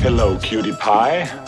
Hello, cutie pie.